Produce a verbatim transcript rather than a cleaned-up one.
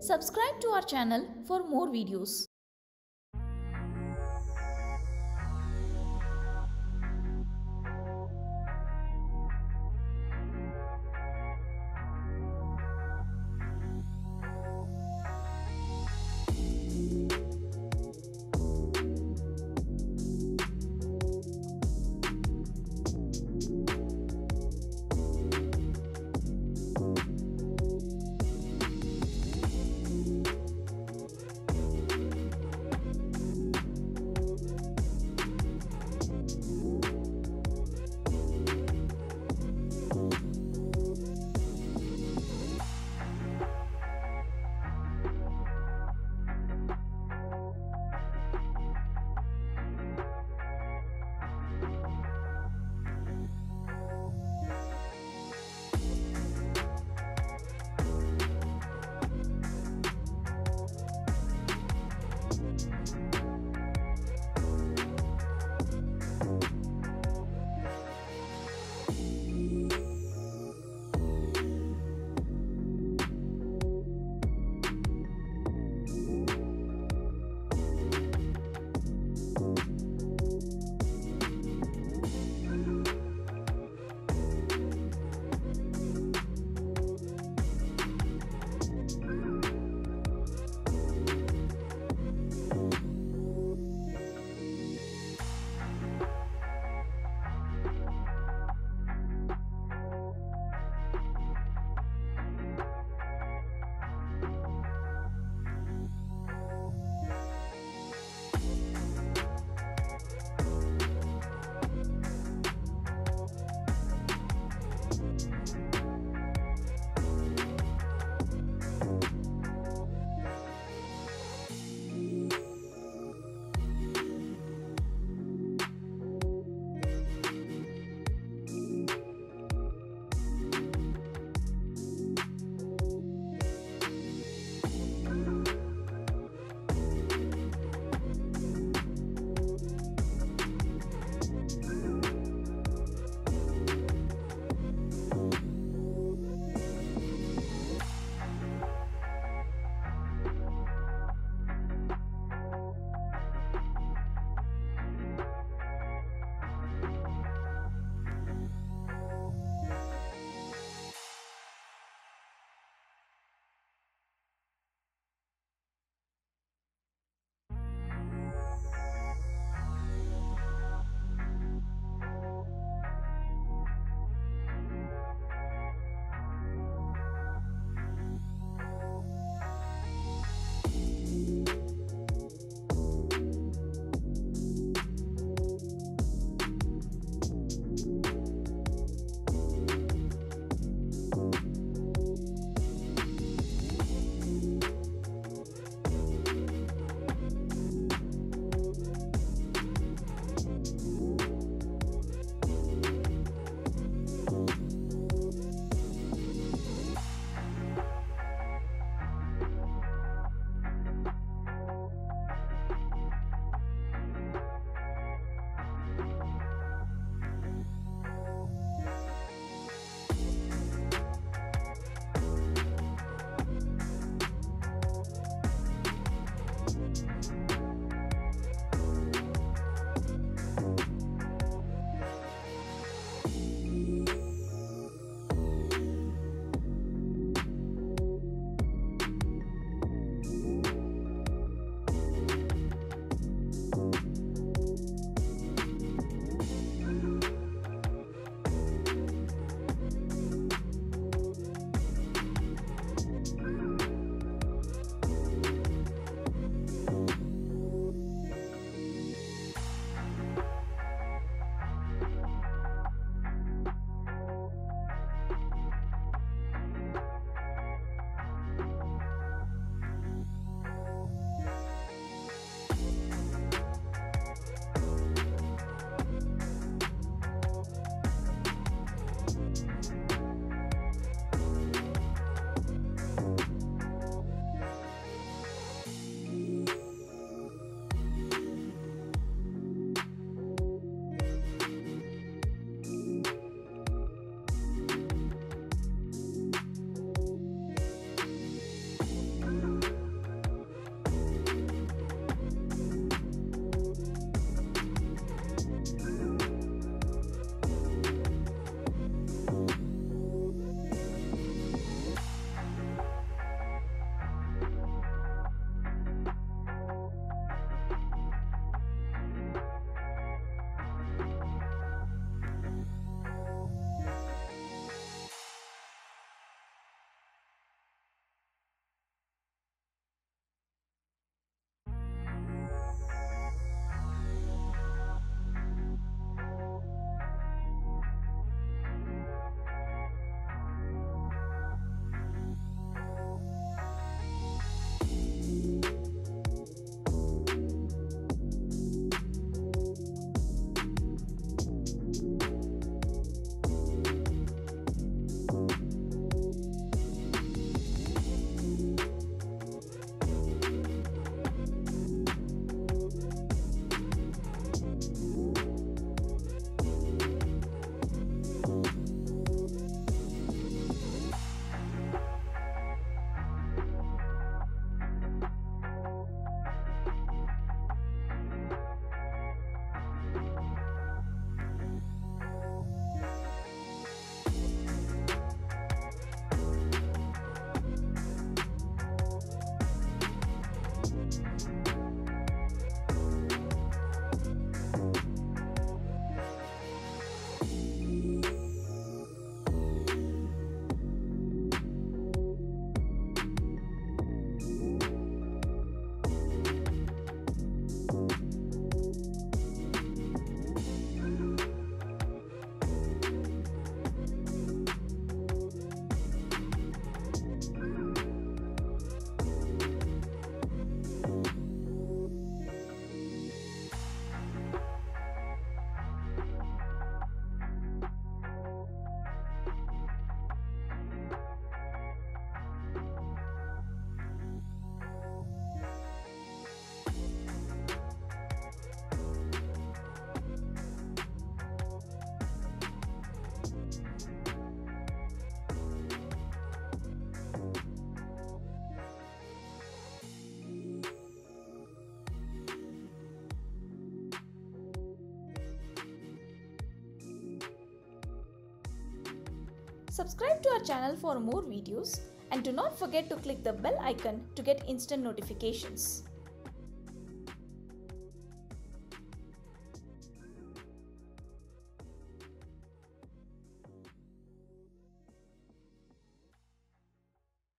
Subscribe to our channel for more videos. Thank you. Subscribe to our channel for more videos and do not forget to click the bell icon to get instant notifications.